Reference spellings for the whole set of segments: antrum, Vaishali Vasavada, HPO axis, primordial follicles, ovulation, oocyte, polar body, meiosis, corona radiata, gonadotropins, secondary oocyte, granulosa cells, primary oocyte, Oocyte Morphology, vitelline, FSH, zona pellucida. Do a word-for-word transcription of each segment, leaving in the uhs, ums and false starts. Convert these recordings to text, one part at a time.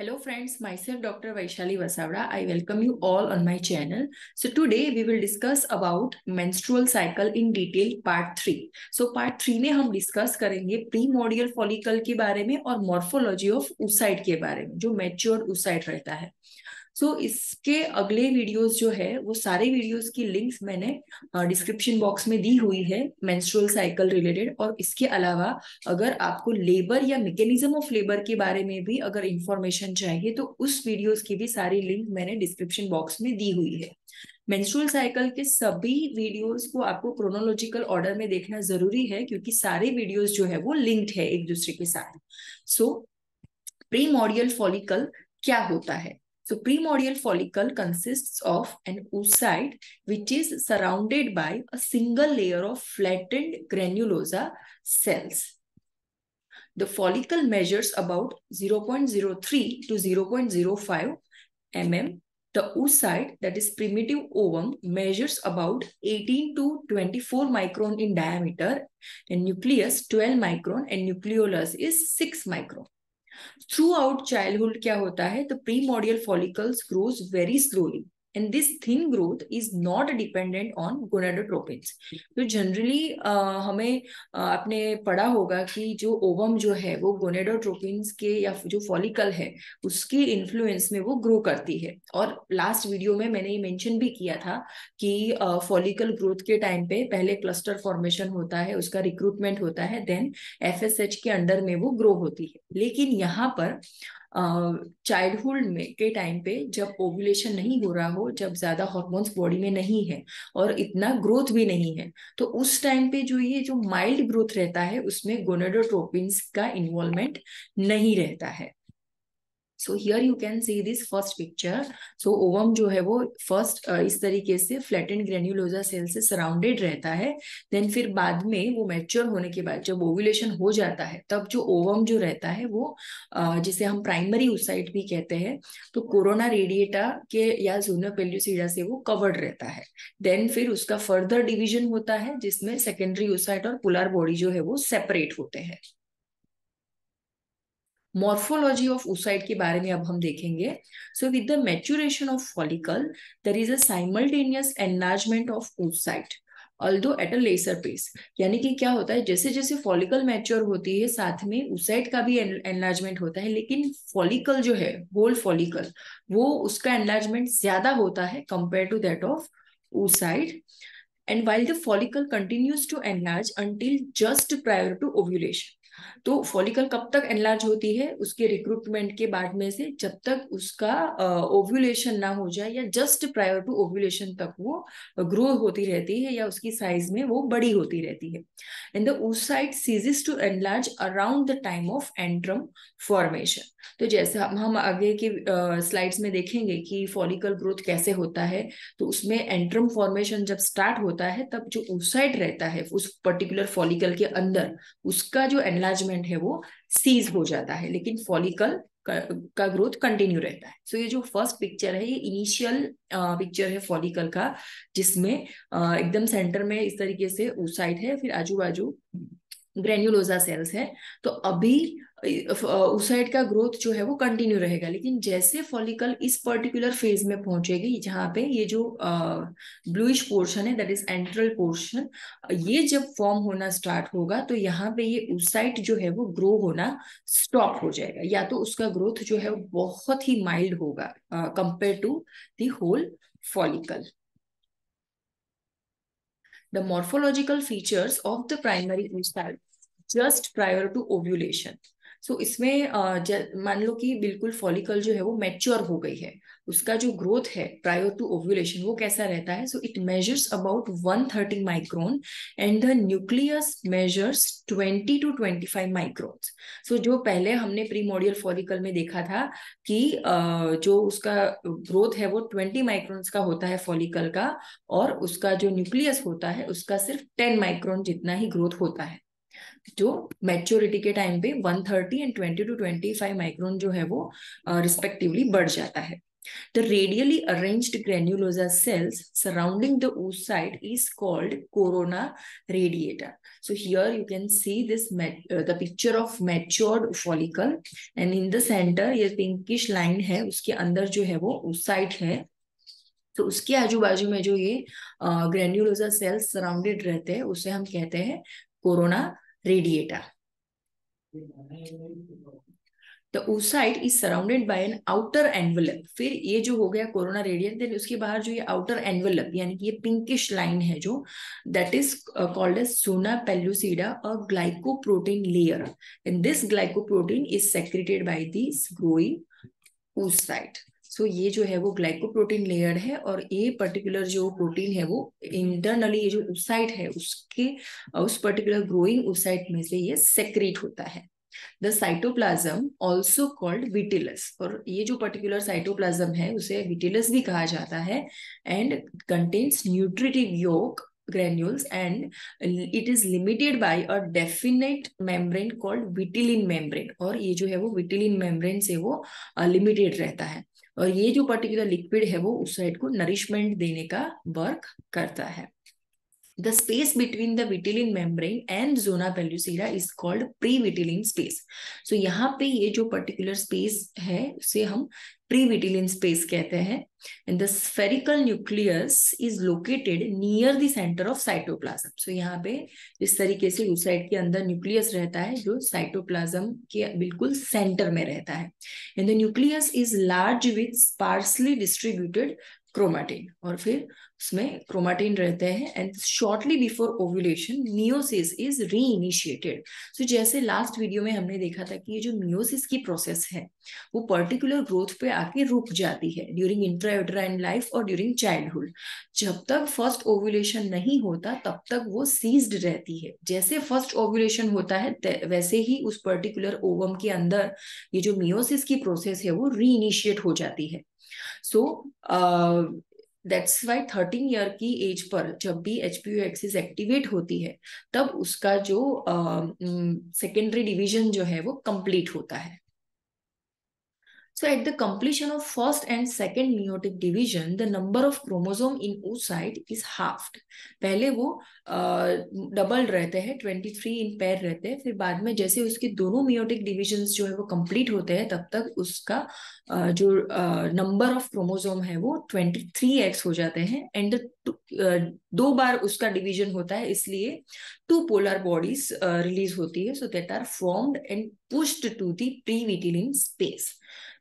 Hello friends, myself Doctor Vaishali Vasavada. I welcome you all on my channel. So today we will discuss about menstrual cycle in detail part three. So part three में हम discuss करेंगे primordial follicle के बारे में और morphology of oocyte के बारे में जो matured oocyte रहता है. So इसके अगले वीडियोस जो है वो सारे वीडियोस की लिंक्स मैंने डिस्क्रिप्शन बॉक्स में दी हुई है मेंस्ट्रुअल साइकिल रिलेटेड. और इसके अलावा अगर आपको लेबर या मैकेनिज्म ऑफ लेबर के बारे में भी अगर इंफॉर्मेशन चाहिए तो उस वीडियोस की भी सारी लिंक मैंने डिस्क्रिप्शन बॉक्स में दी हुई है. मेंस्ट्रुअल साइकिल के सभी वीडियोस को आपको क्रोनोलॉजिकल ऑर्डर में देखना जरूरी है क्योंकि सारे वीडियोस जो है वो लिंक्ड है एक दूसरे के साथ. सो प्रीमोर्डियल फॉलिकल क्या होता है? So primordial follicle consists of an oocyte which is surrounded by a single layer of flattened granulosa cells. The follicle measures about zero point zero three to zero point zero five millimeters. The oocyte, that is primitive ovum, measures about eighteen to twenty-four micron in diameter, and nucleus twelve micron, and nucleolus is six micron. Throughout childhood क्या होता है? The primordial follicles grows very slowly and this thin growth is not dependent on gonadotropins. तो generally uh, हमें uh, आपने पढ़ा होगा कि जो ओवम जो है वो गोनेडोट्रोपिन्स के या जो फॉलिकल है उसकी इन्फ्लुएंस में वो ग्रो करती है. और लास्ट वीडियो में मैंने ये मेंशन भी किया था कि फॉलिकल uh, ग्रोथ के टाइम पे पहले क्लस्टर फॉर्मेशन होता है, उसका रिक्रूटमेंट होता है, देन एफ एस एच के अंडर में वो ग्रो होती है. लेकिन यहाँ पर चाइल्डहुड uh, में के टाइम पे जब ओव्यूलेशन नहीं हो रहा हो, जब ज्यादा हॉर्मोन्स बॉडी में नहीं है और इतना ग्रोथ भी नहीं है, तो उस टाइम पे जो ये जो माइल्ड ग्रोथ रहता है उसमें गोनेडोट्रोपिन्स का इन्वॉल्वमेंट नहीं रहता है. So here you can see this first picture. So ovum जो है वो फर्स्ट uh, इस तरीके से फ्लैटेंड ग्रेन्यूलोजा सेल से सराउंडेड रहता है. देन फिर बाद में वो मैच्योर होने के बाद जब ओव्यूलेशन हो जाता है तब जो ओवम जो रहता है वो uh, जिसे हम प्राइमरी ओसाइट भी कहते हैं, तो कोरोना रेडिएटा के या जोना पेल्यूसिडा से वो कवर्ड रहता है. देन फिर उसका फर्दर डिविजन होता है जिसमें सेकेंडरी ओसाइट और पोलर बॉडी जो है वो सेपरेट होते हैं. मॉर्फोलॉजी ऑफ ओसाइट के बारे में अब हम देखेंगे. So with the maturation of follicle there is a simultaneous enlargement of oocyte although at a lesser pace. यानी कि क्या होता है, जैसे जैसे फॉलिकल मैच्योर होती है साथ में ओसाइट का भी एनलार्जमेंट होता है, लेकिन फॉलिकल जो है होल फॉलिकल वो उसका एनलार्जमेंट ज्यादा होता है compare to that of oocyte. And while the follicle continues to enlarge until just prior to ovulation. तो फॉलिकल कब तक एनलार्ज होती है? उसके रिक्रूटमेंट के बाद में से जब तक उसका ओव्यूलेशन uh, ना हो जाए या जस्ट प्रायर टू ओव्यूलेशन तक वो ग्रो होती रहती है या उसकी साइज में वो बड़ी होती रहती है. And the oocyte ceases to enlarge around the time of antrum formation. तो जैसे हम हम आगे की स्लाइड्स uh, में देखेंगे कि फॉलिकल ग्रोथ कैसे होता है, तो उसमें एंट्रम फॉर्मेशन जब स्टार्ट होता है तब जो oocyte रहता है उस पर्टिकुलर फॉलिकल के अंदर उसका जो एनलार्जमेंट है वो सीज हो जाता है, लेकिन फॉलिकल का ग्रोथ कंटिन्यू रहता है. सो so, ये जो फर्स्ट पिक्चर है ये इनिशियल पिक्चर है फॉलिकल का, जिसमें एकदम सेंटर में इस तरीके से ओसाइट है, फिर आजू बाजू ग्रेन्यूलोजा सेल्स है. तो अभी ओसाइट का ग्रोथ जो है वो कंटिन्यू रहेगा, लेकिन जैसे फॉलिकल इस पर्टिकुलर फेज में पहुंचेगी जहां पे ये जो ब्लूइश पोर्शन है दैट इज एंट्रल पोर्शन, ये जब फॉर्म होना स्टार्ट होगा तो यहाँ पे ये ओसाइट जो है वो ग्रो होना स्टॉप हो जाएगा या तो उसका ग्रोथ जो है बहुत ही माइल्ड होगा compare to the whole follicle. The morphological features of the primary oocyte just prior to ovulation. So इसमें मान लो कि बिल्कुल फॉलिकल जो है वो मैच्योर हो गई है, उसका जो ग्रोथ है प्रायर टू ओव्यूलेशन वो कैसा रहता है? So it measures about one thirty micron and the nucleus measures twenty to twenty-five micron. So जो पहले हमने प्रीमोडियल फॉलिकल में देखा था कि जो उसका ग्रोथ है वो twenty माइक्रोन्स का होता है फॉलिकल का और उसका जो न्यूक्लियस होता है उसका सिर्फ ten माइक्रोन जितना ही ग्रोथ होता है. जो मैच्योरिटी के टाइम पे one thirty and twenty to twenty-five micron जो है वो रिस्पेक्टिवली uh, बढ़ जाता है. The radially arranged granulosa cells surrounding the oocyte is called corona radiata. So here you can see this uh, the picture of matured follicle, and in the center ये pinkish line है, उसके अंदर जो है वो oocyte है. तो उसके आजू बाजू में जो ये ग्रेन्यूलोसा सेल्स सराउंडेड रहते हैं उसे हम कहते हैं corona radiata. The oocyte is surrounded by an outer envelope. फिर ये जो हो गया कोरोना रेडिएटा, उसके बाहर जो ये outer envelope यानी कि ये pinkish line है जो that is called as zona pellucida, a glycoprotein layer, and this glycoprotein is secreted by this growing oocyte. So so, ये जो है वो ग्लाइकोप्रोटीन लेयर है और ये पर्टिकुलर जो प्रोटीन है वो इंटरनली ये जो ओसाइट है उसके उस पर्टिकुलर ग्रोइंग ओसाइट में से ये सेक्रेट होता है. The cytoplasm also called vitellus, और ये जो पर्टिकुलर साइटोप्लाज्म है उसे विटेलस भी कहा जाता है, and contains nutritive yolk granules and it is limited by a definite membrane called vitelline membrane. और ये जो है वो vitelline membrane से वो limited रहता है और ये जो particular liquid है वो उस साइड को nourishment देने का work करता है. The space between the vitelline membrane and zona pellucida is called pre-vitelline space. So यहाँ पे ये जो particular space है उसे हम pre-vitelline space कहते हैं. And the spherical nucleus is located near the center of cytoplasm. So यहाँ पे इस तरीके से oocyte के अंदर nucleus रहता है जो cytoplasm के बिल्कुल center में रहता है. And the nucleus is large with sparsely distributed chromatin, और फिर उसमें क्रोमाटिन रहते हैं. And shortly before ovulation meiosis is री इनिशिएटेड. सो जैसे लास्ट वीडियो में हमने देखा था कि ये जो मियोसिस की प्रोसेस है वो पर्टिकुलर ग्रोथ पे आके रुक जाती है ड्यूरिंग इंट्रायूटराइन लाइफ और ड्यूरिंग चाइल्डहुड. जब तक फर्स्ट ओव्यूलेशन नहीं होता तब तक वो सीज्ड रहती है. जैसे फर्स्ट ओव्यूलेशन होता है वैसे ही उस पर्टिकुलर ओवम के अंदर ये जो मियोसिस की प्रोसेस है वो री इनिशिएट हो जाती है. So uh, that's why thirteen year की एज पर जब भी एचपीओ एक्सिस एक्टिवेट होती है तब उसका जो सेकेंडरी uh, डिवीजन जो है वो कंप्लीट होता है. So at the completion of first and second meiotic division, the number of chromosome in oocyte is halved. पहले वो डबल uh, रहते हैं, ट्वेंटी थ्री इन पेयर रहते हैं. फिर बाद में जैसे उसके दोनों meiotic divisions जो है वो complete होते हैं तब तक उसका uh, जो uh, number of chromosome है वो ट्वेंटी थ्री एक्स हो जाते हैं. एंड uh, दो बार उसका division होता है इसलिए two polar bodies uh, release होती है. So that are formed and pushed to the pre-vitelline space.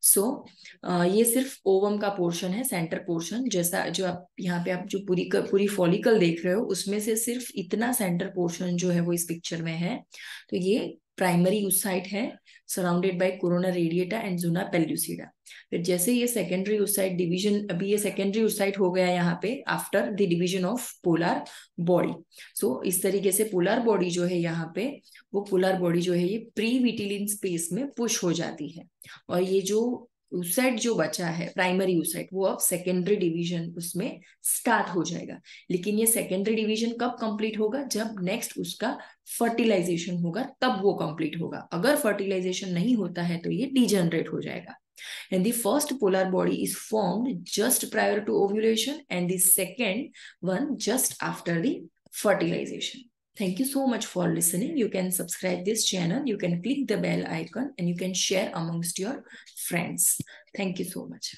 So so, uh, ये सिर्फ ओवम का पोर्शन है, सेंटर पोर्शन. जैसा जो आप यहाँ पे आप जो पूरी पूरी फॉलिकल देख रहे हो उसमें से सिर्फ इतना सेंटर पोर्शन जो है वो इस पिक्चर में है. तो ये प्राइमरी ओसाइट है surrounded by corona radiata and zona pellucida. फिर जैसे ये सेकेंडरी ओसाइट डिवीजन, अभी ये सेकेंडरी ओसाइट हो गया यहाँ पे after the division of polar body. So इस तरीके से पोलर बॉडी जो है यहाँ पे वो पोलर बॉडी जो है ये प्री विटिलिन स्पेस में पुश हो जाती है और ये जो ओसाइट जो बचा है प्राइमरी ओसाइट वो अब सेकेंडरी डिवीजन उसमें स्टार्ट हो जाएगा. लेकिन ये सेकेंडरी डिवीजन कब कंप्लीट होगा? जब नेक्स्ट उसका फर्टिलाइजेशन होगा तब वो कंप्लीट होगा. अगर फर्टिलाइजेशन नहीं होता है तो ये डिजनरेट हो जाएगा. And the first polar body is formed just prior to ovulation and the second one just after the fertilization. Thank you so much for listening. You can subscribe this channel, you can click the bell icon, and you can share amongst your friends. Thank you so much.